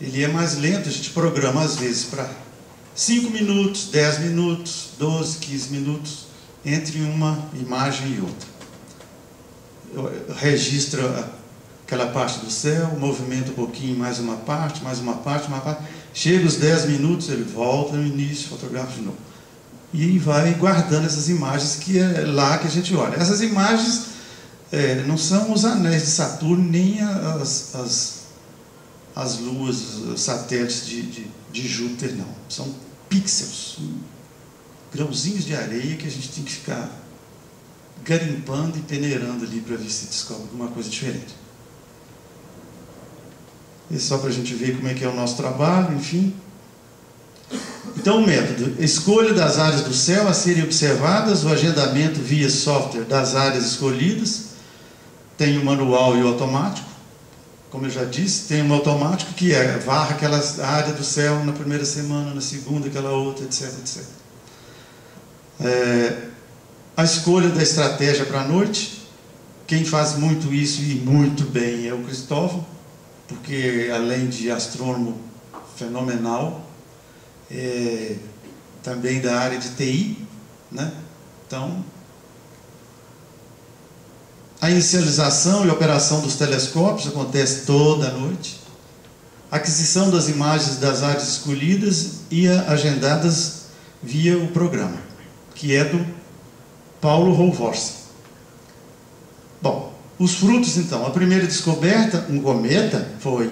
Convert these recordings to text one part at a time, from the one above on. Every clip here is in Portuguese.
ele é mais lento, a gente programa às vezes para 5 minutos, 10 minutos, 12, 15 minutos, entre uma imagem e outra. Registra aquela parte do céu, movimenta um pouquinho, mais uma parte. Chega os 10 minutos, ele volta no início, fotografa de novo. E vai guardando essas imagens, que é lá que a gente olha. Essas imagens não são os anéis de Saturno, nem as luas, os satélites de Júpiter, não. São pixels, grãozinhos de areia que a gente tem que ficar garimpando e peneirando ali para ver se descobre alguma coisa diferente. É só para a gente ver como é que é o nosso trabalho, enfim. Então, o método: escolha das áreas do céu a serem observadas, o agendamento via software das áreas escolhidas. Tem o manual e o automático. Como eu já disse, tem um automático que é varra aquela área do céu na primeira semana, na segunda, aquela outra, etc, etc. A escolha da estratégia para a noite. Quem faz muito isso e muito bem é o Cristóvão, porque além de astrônomo fenomenal, também da área de TI, né? Então, a inicialização e operação dos telescópios acontece toda noite. A aquisição das imagens das áreas escolhidas e agendadas via o programa, que é do Paulo Rouvor. Bom, os frutos então. A primeira descoberta, um cometa, foi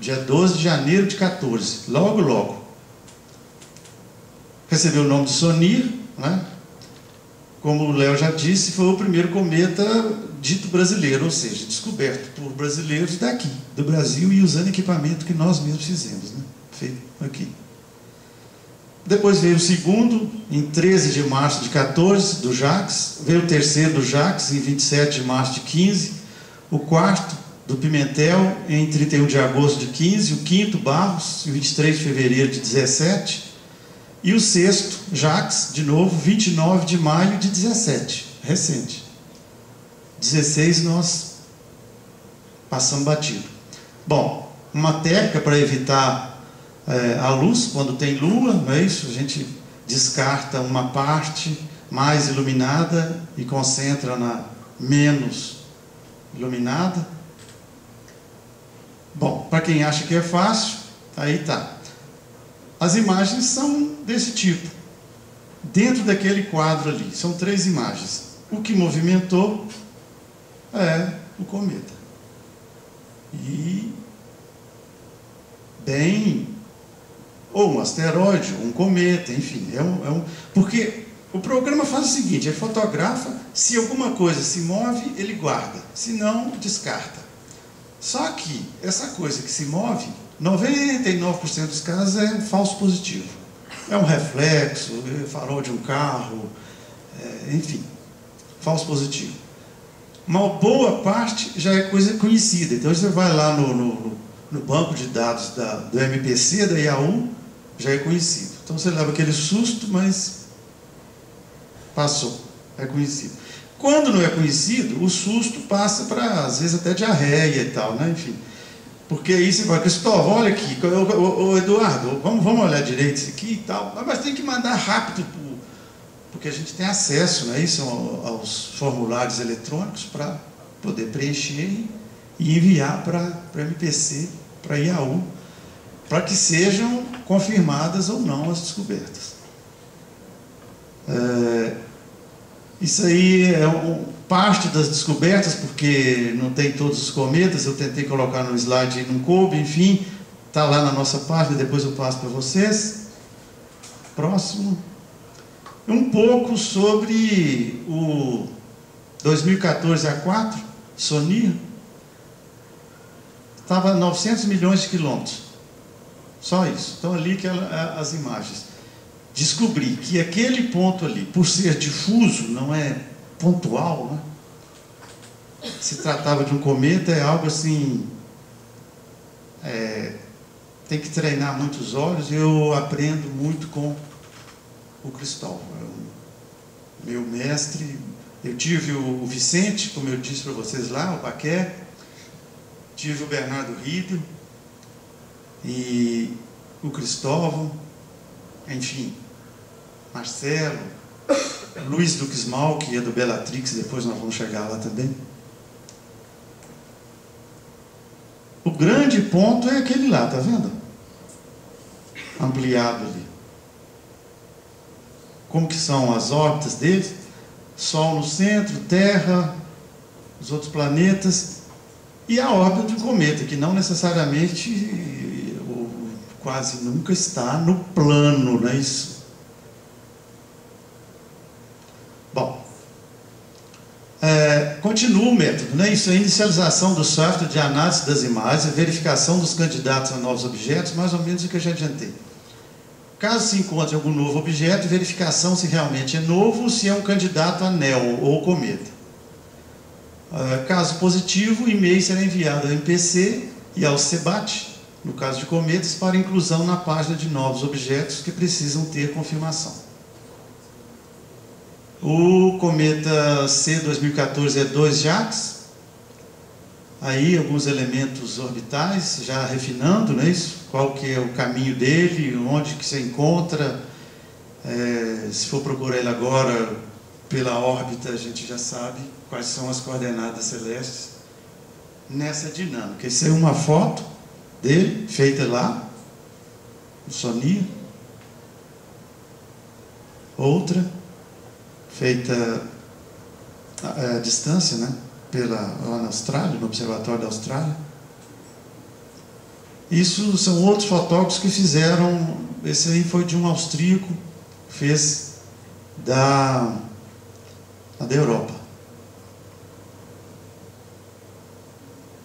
dia 12 de janeiro de 14, logo. Recebeu o nome de SONEAR, né? Como o Léo já disse, foi o primeiro cometa dito brasileiro, ou seja, descoberto por brasileiros daqui, do Brasil, e usando equipamento que nós mesmos fizemos, né? Feito aqui. Depois veio o segundo, em 13 de março de 14, do JAX. Veio o terceiro do JAX, em 27 de março de 15. O quarto, do Pimentel, em 31 de agosto de 15. O quinto, Barros, em 23 de fevereiro de 17. E o sexto, JAX, de novo, 29 de maio de 17, recente. 16 nós passamos batido. Bom, uma técnica para evitar a luz, quando tem lua, não é isso? A gente descarta uma parte mais iluminada e concentra na menos iluminada. Bom, para quem acha que é fácil, aí tá. As imagens são desse tipo, dentro daquele quadro ali. São 3 imagens. O que movimentou é o cometa. E bem, ou um asteroide, ou um cometa, enfim. Porque o programa faz o seguinte: ele fotografa, se alguma coisa se move, ele guarda, se não, descarta. Só que essa coisa que se move, 99% dos casos é falso positivo. É um reflexo, farol de um carro, enfim, falso positivo. Uma boa parte já é coisa conhecida. Então você vai lá no banco de dados do MPC, da IAU, já é conhecido. Então você leva aquele susto, mas passou, é conhecido. Quando não é conhecido, o susto passa para, às vezes, até diarreia e tal, né? Enfim, porque aí você vai, Cristóvão, olha aqui, ô Eduardo, vamos olhar direito isso aqui e tal, mas tem que mandar rápido, porque a gente tem acesso, não é isso, aos formulários eletrônicos para poder preencher e enviar para o MPC, para a IAU, para que sejam confirmadas ou não as descobertas. Isso aí é parte das descobertas, porque não tem todos os cometas, eu tentei colocar no slide e não coube, enfim, está lá na nossa página, depois eu passo para vocês. Próximo. Um pouco sobre o 2014 A4 Sonear. Estava a 900 milhões de quilômetros, só isso. Então ali que as imagens. Descobri que aquele ponto ali, por ser difuso, não é pontual, né? Se tratava de um cometa, é algo assim, tem que treinar muitos olhos. Eu aprendo muito com o Cristóvão, meu mestre. Eu tive o Vicente, como eu disse para vocês lá, o Paqué, tive o Bernardo Rido, e o Cristóvão, enfim, Marcelo, Luiz Duquismal, que é do Bellatrix, depois nós vamos chegar lá também. O grande ponto é aquele lá, tá vendo? Ampliado ali. Como que são as órbitas deles? Sol no centro, Terra, os outros planetas e a órbita de um cometa, que não necessariamente, ou quase nunca, está no plano, não é isso? Bom, continua o método, né? Isso é inicialização do software de análise das imagens, verificação dos candidatos a novos objetos, mais ou menos o que eu já adiantei. Caso se encontre algum novo objeto, verificação se realmente é novo ou se é um candidato a NEO ou cometa. Caso positivo, e-mail será enviado ao MPC e ao CEBAT, no caso de cometas, para inclusão na página de novos objetos que precisam ter confirmação. O cometa C/2014 E2 Jacques, aí alguns elementos orbitais, já refinando, não é isso? Qual que é o caminho dele, onde que se encontra, se for procurar ele agora pela órbita, a gente já sabe quais são as coordenadas celestes nessa dinâmica. Isso é uma foto dele, feita lá, no SONEAR, outra, feita à distância, né? Lá na Austrália, no Observatório da Austrália. Isso são outros fotógrafos que fizeram. Esse aí foi de um austríaco, fez da Europa.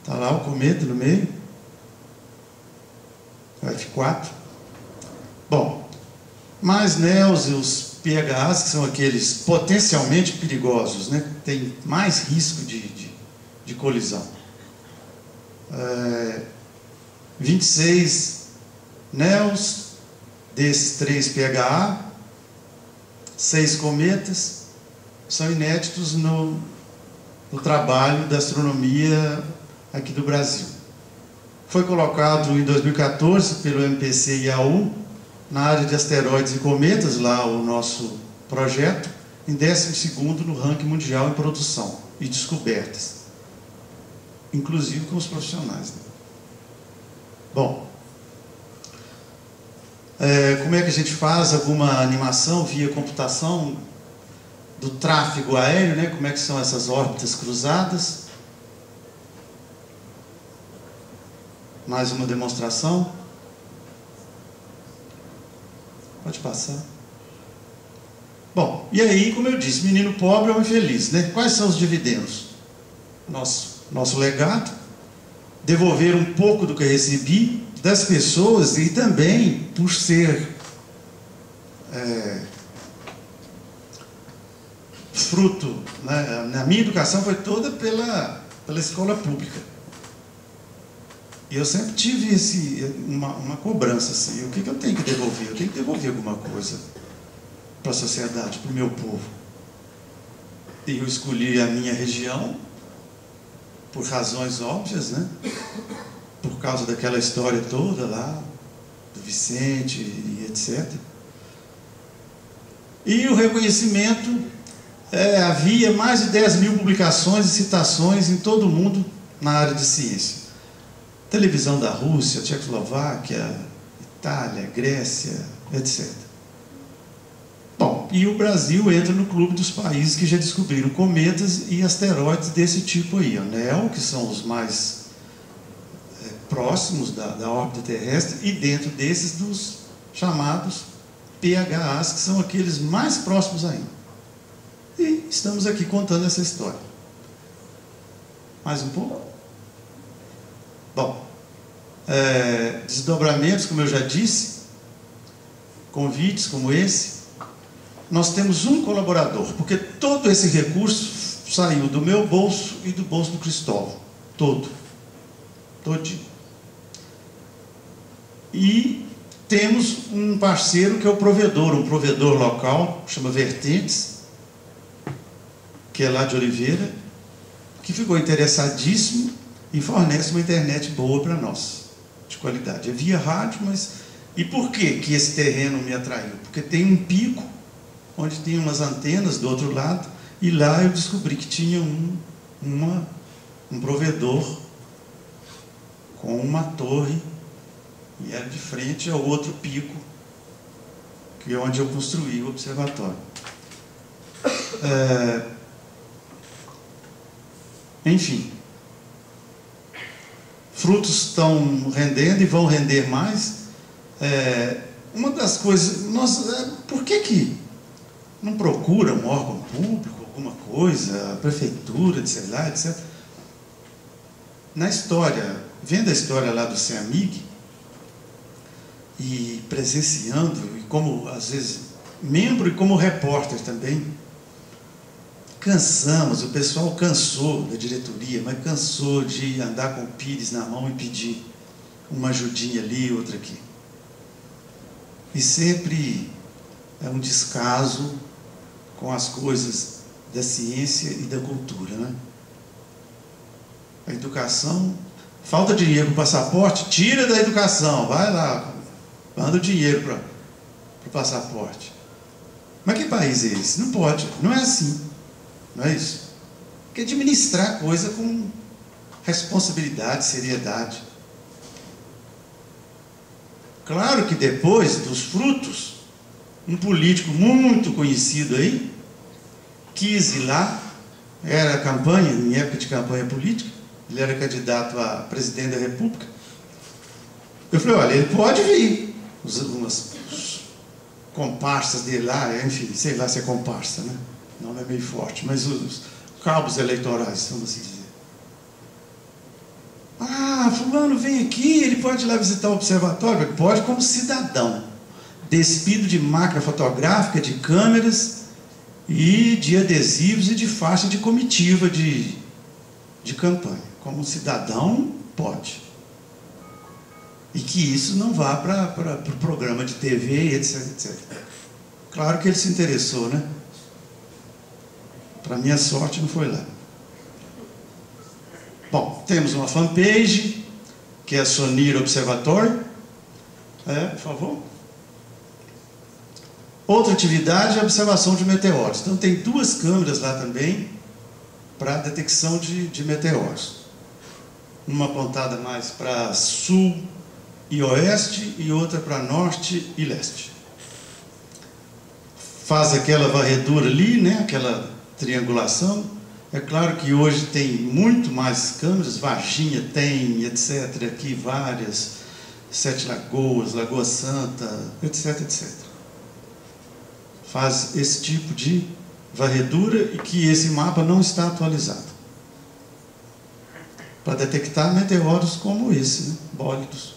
Está lá o cometa no meio, F4. Bom, mais NEOs e os PHAs, que são aqueles potencialmente perigosos, né? Tem mais risco de colisão. 26 NEOs, desses 3 PHA, 6 cometas, são inéditos no trabalho da astronomia aqui do Brasil. Foi colocado em 2014 pelo MPC e IAU, na área de asteroides e cometas, lá o nosso projeto, em 12º no ranking mundial em produção e descobertas, inclusive com os profissionais. Né? Bom, como é que a gente faz alguma animação via computação do tráfego aéreo, né? Como é que são essas órbitas cruzadas? Mais uma demonstração. Pode passar. Bom, e aí, como eu disse, menino pobre é um infeliz, né? Quais são os dividendos? Nosso legado, devolver um pouco do que eu recebi das pessoas e também por ser fruto, né? Na minha educação foi toda pela escola pública. E eu sempre tive uma cobrança assim, o que eu tenho que devolver? Eu tenho que devolver alguma coisa para a sociedade, para o meu povo. E eu escolhi a minha região, por razões óbvias, né? Por causa daquela história toda lá, do Vicente e etc. E o reconhecimento, havia mais de 10.000 publicações e citações em todo o mundo na área de ciência. Televisão da Rússia, Tchecoslováquia, Itália, Grécia, etc. Bom, e o Brasil entra no clube dos países que já descobriram cometas e asteroides desse tipo aí. O NEO, que são os mais próximos da órbita terrestre, e dentro desses dos chamados PHAs, que são aqueles mais próximos ainda. E estamos aqui contando essa história. Mais um pouco? Bom, desdobramentos, como eu já disse, convites como esse, nós temos um colaborador, porque todo esse recurso saiu do meu bolso e do bolso do Cristóvão, todinho. E temos um parceiro que é o provedor, um provedor local, chama Vertentes, que é lá de Oliveira, que ficou interessadíssimo e fornece uma internet boa para nós. de qualidade. É via rádio, mas... E por que que esse terreno me atraiu? Porque tem um pico, onde tem umas antenas do outro lado, e lá eu descobri que tinha um provedor com uma torre, e era de frente ao outro pico, que é onde eu construí o observatório. Enfim, frutos estão rendendo e vão render mais. Uma das coisas... por que que não procura um órgão público, alguma coisa, a prefeitura, sei lá, etc. Na história, vendo a história lá do CEAMIG e presenciando, e como, às vezes, membro e como repórter também, cansamos, o pessoal cansou da diretoria, mas cansou de andar com o pires na mão e pedir uma ajudinha ali, outra aqui. E sempre é um descaso com as coisas da ciência e da cultura, né? A educação, falta dinheiro para o passaporte, tira da educação, vai lá, manda o dinheiro para o passaporte. Mas que país é esse? Não pode, não é assim, não é isso? Tem que administrar a coisa com responsabilidade, seriedade. Claro que depois dos frutos, um político muito conhecido aí quis ir lá, era campanha, em época de campanha política, ele era candidato a presidente da República. Eu falei, olha, ele pode vir, os comparsas dele lá, enfim, sei lá se é comparsa, né? O nome é meio forte, mas os cabos eleitorais, vamos assim dizer. Ah, fulano vem aqui, ele pode ir lá visitar o observatório? Pode, como cidadão, despido de máquina fotográfica, de câmeras e de adesivos e de faixa de comitiva de campanha. Como cidadão, pode. E que isso não vá para o programa de TV, etc, etc. Claro que ele se interessou, né? Para minha sorte, não foi lá. Bom, temos uma fanpage, que é a Sonear Observatory. Por favor. Outra atividade é a observação de meteoros. Então, tem duas câmeras lá também para detecção de meteoros. Uma apontada mais para sul e oeste e outra para norte e leste. Faz aquela varredura ali, né? Aquela triangulação. É claro que hoje tem muito mais câmeras, Varginha tem, etc. Aqui várias, Sete Lagoas, Lagoa Santa, etc, etc. Faz esse tipo de varredura e que esse mapa não está atualizado para detectar meteoros como esse, né? Bólidos,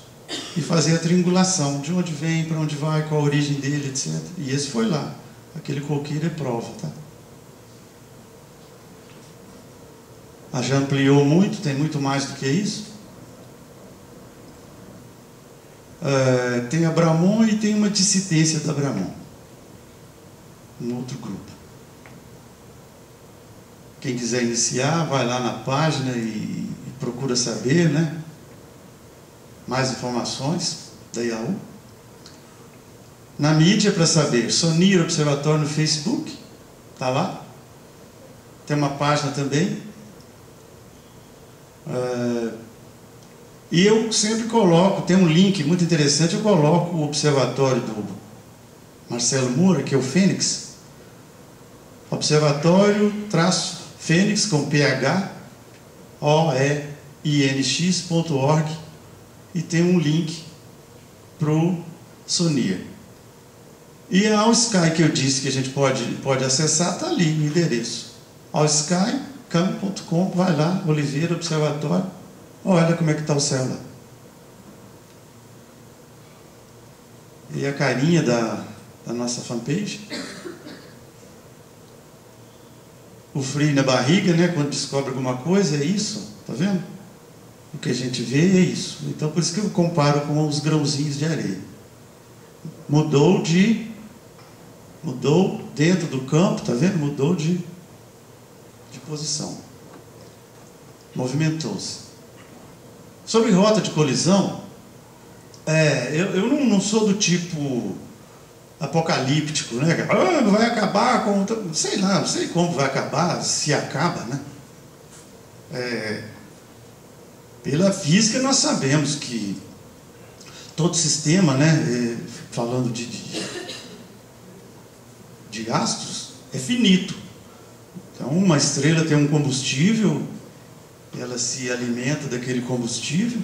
e fazer a triangulação de onde vem, para onde vai, qual a origem dele, etc. E esse foi lá, aquele coqueiro é prova, tá? A já ampliou muito, tem muito mais do que isso. Tem a Bramon e tem uma dissidência da Bramon, um outro grupo. Quem quiser iniciar, vai lá na página e procura saber, né? Mais informações da IAU. Na mídia, para saber, Sonear Observatório no Facebook, tá lá. Tem uma página também. E eu sempre coloco, tem um link muito interessante, eu coloco o observatório do Marcelo Moura, que é o Fênix, observatório-fênix com phoenix.org, e tem um link para o Sonear. E a ao Sky, que eu disse que a gente pode acessar, está ali no endereço. Ao Sky, cam.com, vai lá, Oliveira, observatório, olha como é que está o céu lá. E a carinha da nossa fanpage. O frio na barriga, né? Quando descobre alguma coisa, é isso, tá vendo? O que a gente vê é isso. Então, por isso que eu comparo com os grãozinhos de areia. Mudou dentro do campo, tá vendo? Mudou de posição. Movimentou-se. Sobre rota de colisão, É, eu não sou do tipo apocalíptico, né? Ah, vai acabar com... Sei lá, não sei como vai acabar, se acaba, né? É, pela física nós sabemos que todo sistema, né? É, falando de astros, é finito. Então, uma estrela tem um combustível, ela se alimenta daquele combustível,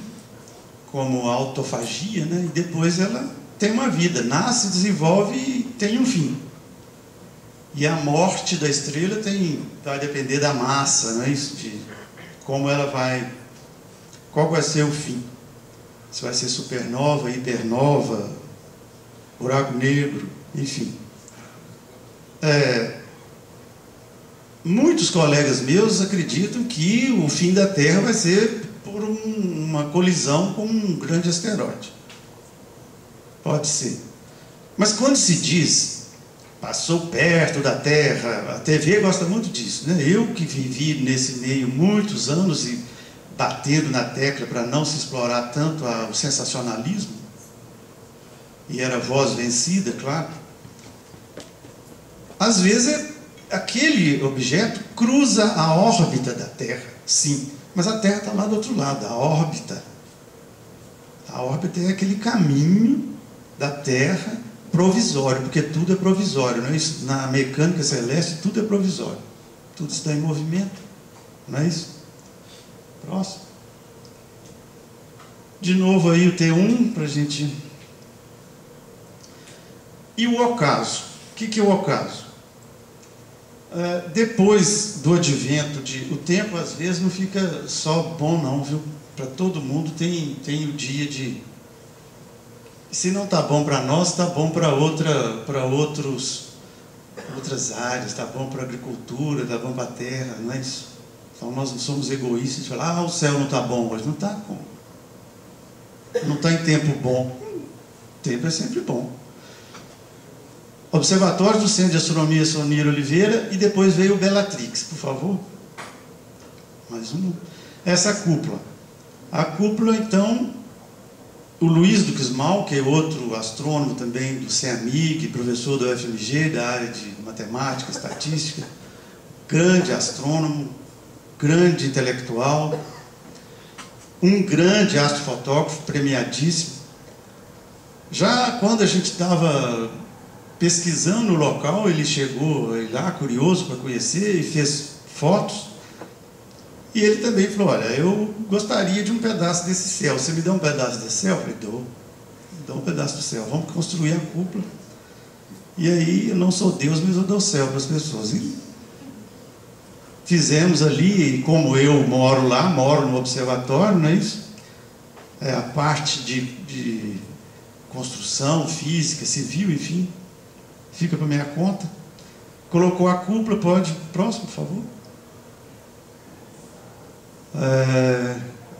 como a autofagia, né? E depois ela tem uma vida, nasce, desenvolve e tem um fim. E a morte da estrela vai depender da massa, né? Isso de como ela vai, qual vai ser o fim. Se vai ser supernova, hipernova, buraco negro, enfim. É, muitos colegas meus acreditam que o fim da Terra vai ser por uma colisão com um grande asteroide. Pode ser. Mas quando se diz, passou perto da Terra, a TV gosta muito disso, né? Eu que vivi nesse meio muitos anos e batendo na tecla para não se explorar tanto o sensacionalismo, e era a voz vencida, claro. Às vezes, aquele objeto cruza a órbita da Terra, sim, mas a Terra está lá do outro lado, a órbita. A órbita é aquele caminho da Terra provisório, porque tudo é provisório, não é isso? Na mecânica celeste tudo é provisório, tudo está em movimento, não é isso? Próximo. De novo aí o T1 para a gente... E o ocaso. O que é o ocaso? Depois do advento de... O tempo, às vezes, não fica só bom, não, viu? Para todo mundo tem o dia de... Se não está bom para nós, está bom para outras áreas, está bom para a agricultura, está bom para a terra, não é isso? Então, nós não somos egoístas de falar, ah, o céu não está bom hoje. Não está como? Não está em tempo bom. O tempo é sempre bom. Observatório do Centro de Astronomia Sonear Oliveira, e depois veio o Bellatrix, por favor. Mais um. Essa cúpula. A cúpula, então, o Luiz Duquismal, que é outro astrônomo também do CEAMIG, professor da UFMG, da área de matemática, estatística, grande astrônomo, grande intelectual, um grande astrofotógrafo, premiadíssimo. Já quando a gente estava... pesquisando o local, ele chegou lá, curioso para conhecer, e fez fotos. E ele também falou, olha, eu gostaria de um pedaço desse céu. Você me dá um pedaço desse céu? Eu falei, dou. Dá um pedaço do céu. Vamos construir a cúpula. E aí, eu não sou Deus, mas eu dou céu para as pessoas. E fizemos ali, e como eu moro lá, moro no observatório, não é isso? É, a parte de construção, física, civil, enfim... Fica para minha conta. Colocou a cúpula, pode... Próximo, por favor.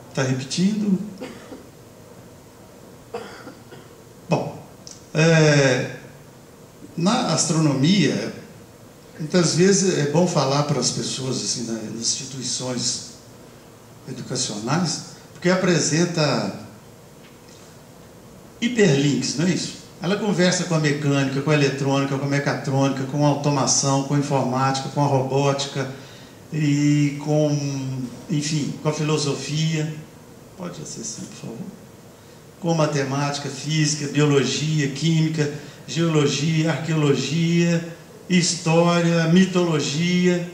Está repetindo. Bom, na astronomia, muitas vezes é bom falar para as pessoas, assim, nas instituições educacionais, porque apresenta hiperlinks, não é isso? Ela conversa com a mecânica, com a eletrônica, com a mecatrônica, com a automação, com a informática, com a robótica e com, enfim, com a filosofia. Pode acessar, por favor. Com matemática, física, biologia, química, geologia, arqueologia, história, mitologia.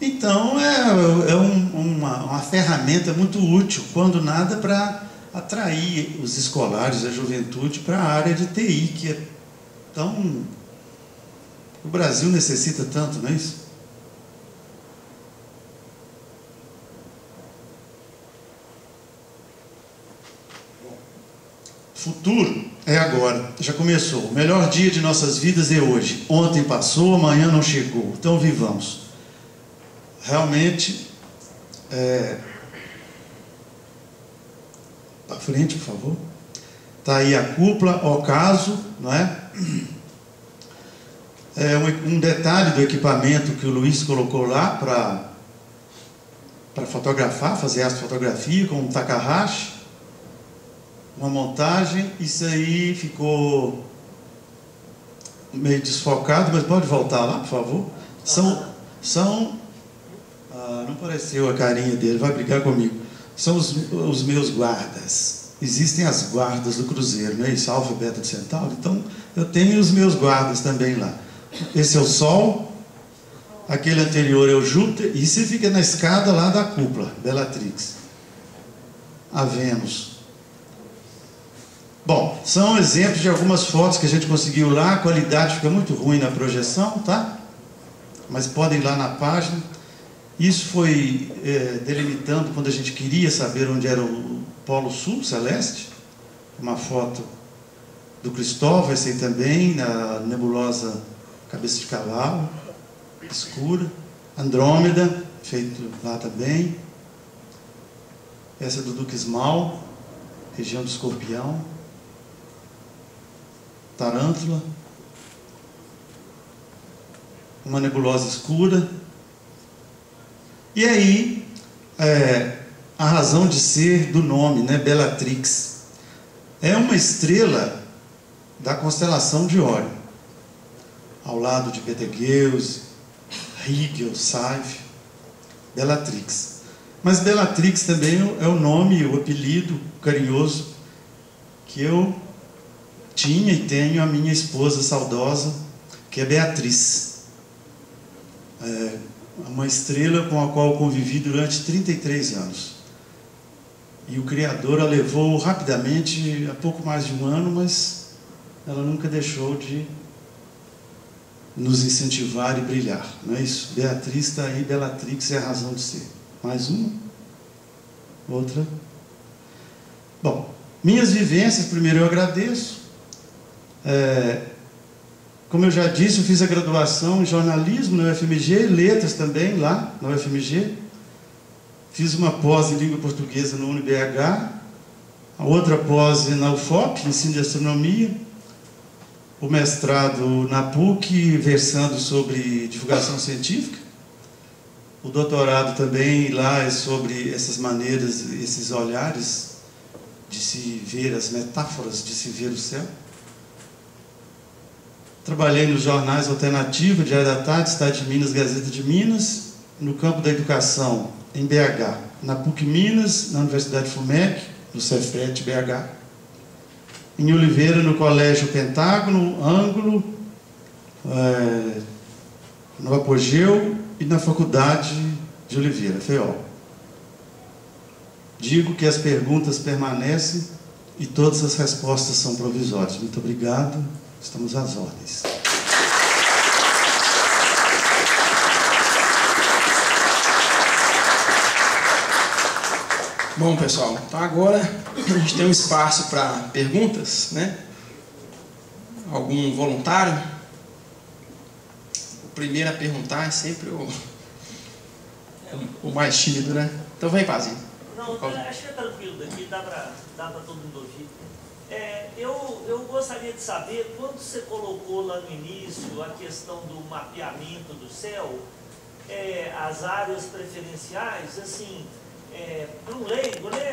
Então, é uma ferramenta muito útil, quando nada, para... atrair os escolares, a juventude, para a área de TI, que é tão... O Brasil necessita tanto, não é isso? Futuro é agora, já começou. O melhor dia de nossas vidas é hoje. Ontem passou, amanhã não chegou. Então vivamos. Realmente, para frente, por favor. Está aí a cúpula, ocaso, não é? É um detalhe do equipamento que o Luiz colocou lá para fotografar, fazer astrofotografia com o Takahashi. uma montagem, isso aí ficou meio desfocado, mas pode voltar lá, por favor. Não pareceu a carinha dele, vai brigar comigo. São os meus guardas. Existem as guardas do cruzeiro, não é isso? Alfa, beta do centauro. Então, eu tenho os meus guardas também lá. Esse é o Sol, aquele anterior é o Júpiter, e isso fica na escada lá da cúpula, Bellatrix. A Vênus. Bom, são exemplos de algumas fotos que a gente conseguiu lá. A qualidade fica muito ruim na projeção, tá? Mas podem ir lá na página. Isso foi delimitando quando a gente queria saber onde era o Polo Sul Celeste. Uma foto do Cristóvão, esse aí também, na nebulosa Cabeça de Cavalo, escura. Andrômeda, feito lá também. Essa é do Duquismal, região do Escorpião. Tarântula. Uma nebulosa escura. E aí, a razão de ser do nome, né, Bellatrix. É uma estrela da constelação de Órion, ao lado de Betelgeuse, Rigel, Saif, Bellatrix. Mas Bellatrix também é o nome, o apelido carinhoso que eu tinha e tenho a minha esposa saudosa, que é Beatriz. Uma estrela com a qual eu convivi durante 33 anos. E o Criador a levou rapidamente, há pouco mais de um ano, mas ela nunca deixou de nos incentivar e brilhar. Não é isso? Beatriz está aí, Bellatrix é a razão de ser. Mais uma? Outra? Bom, minhas vivências, primeiro eu agradeço. Como eu já disse, eu fiz a graduação em jornalismo na UFMG, letras também lá na UFMG. Fiz uma pós em língua portuguesa no UNBH, a outra pós na UFOP, ensino de astronomia, o mestrado na PUC, versando sobre divulgação científica, o doutorado também lá é sobre essas maneiras, esses olhares de se ver, as metáforas de se ver o céu. Trabalhei nos jornais Alternativa, Diário da Tarde, Estado de Minas, Gazeta de Minas, no campo da educação, em BH, na PUC Minas, na Universidade FUMEC, no Cefet BH, em Oliveira, no Colégio Pentágono, Ângulo, no Apogeu e na Faculdade de Oliveira, FEOL. Digo que as perguntas permanecem e todas as respostas são provisórias. Muito obrigado. Estamos às ordens. Bom, pessoal, então agora a gente tem um espaço para perguntas, né? Algum voluntário? O primeiro a perguntar é sempre o mais tímido, né? Então vem, Pazinho. Não, acho que é tranquilo daqui, dá para todo mundo ouvir. Eu gostaria de saber, quando você colocou lá no início a questão do mapeamento do céu, as áreas preferenciais, assim, para um leigo, né?